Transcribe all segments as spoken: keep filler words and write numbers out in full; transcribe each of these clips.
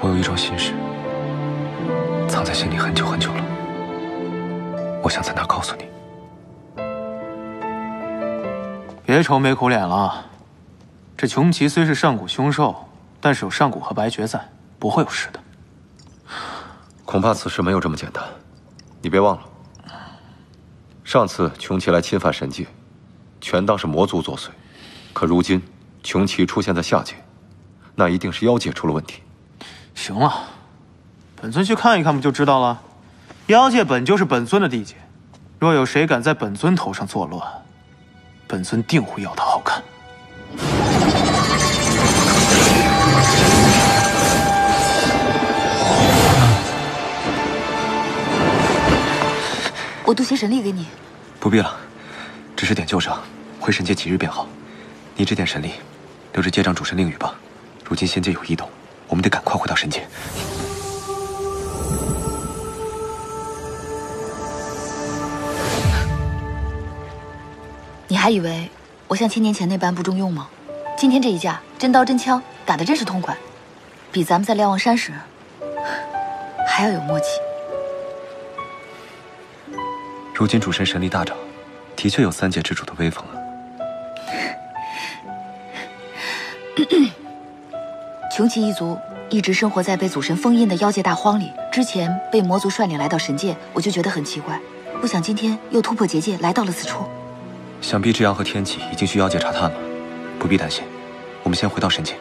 我有一种心事，藏在心里很久很久了，我想在那告诉你。别愁眉苦脸了，这穷奇虽是上古凶兽，但是有上古和白绝在，不会有事的。恐怕此事没有这么简单，你别忘了，上次穷奇来侵犯神界，全当是魔族作祟，可如今穷奇出现在下界，那一定是妖界出了问题。 行了，本尊去看一看不就知道了。妖界本就是本尊的地界，若有谁敢在本尊头上作乱，本尊定会要他好看。我渡些神力给你。不必了，只是点旧伤，回神界几日便好。你这点神力，留着接掌主神令语吧。如今仙界有异动。 我们得赶快回到神界。你还以为我像千年前那般不中用吗？今天这一架真刀真枪，打得真是痛快，比咱们在瞭望山时还要有默契。如今主神神力大涨，的确有三界之主的威风了。穷奇一族一直生活在被祖神封印的妖界大荒里。之前被魔族率领来到神界，我就觉得很奇怪，不想今天又突破结界来到了此处。想必至阳和天启已经去妖界查探了，不必担心。我们先回到神界。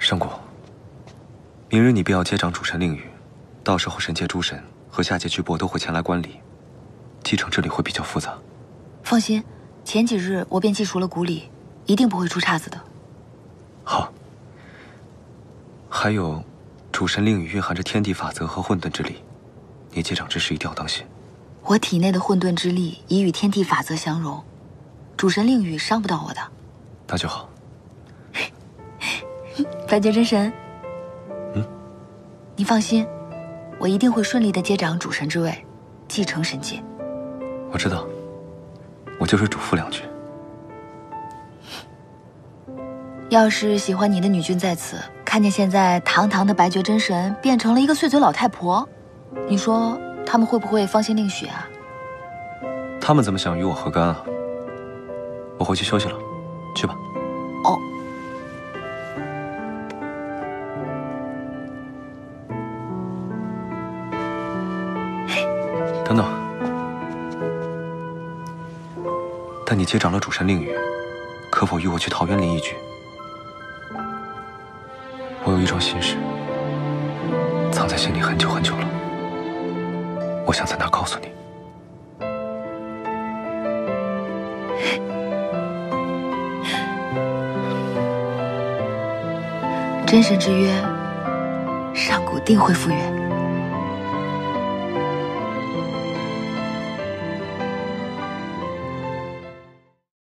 上古，明日你便要接掌主神令语，到时候神界诸神和下界巨擘都会前来观礼，继承之礼会比较复杂。放心，前几日我便记熟了古礼，一定不会出岔子的。好。还有，主神令语蕴含着天地法则和混沌之力，你接掌之时一定要当心。我体内的混沌之力已与天地法则相融，主神令语伤不到我的。那就好。 白绝真神，嗯，你放心，我一定会顺利的接掌主神之位，继承神界。我知道，我就是嘱咐两句。要是喜欢你的女君在此，看见现在堂堂的白绝真神变成了一个碎嘴老太婆，你说他们会不会芳心另许啊？他们怎么想与我何干啊？我回去休息了，去吧。哦。 等等，但你接掌了主神令语，可否与我去桃源林一聚？我有一桩心事，藏在心里很久很久了，我想在那告诉你。真神之约，上古定会复原。